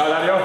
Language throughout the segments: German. Ciao Dario.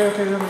Okay.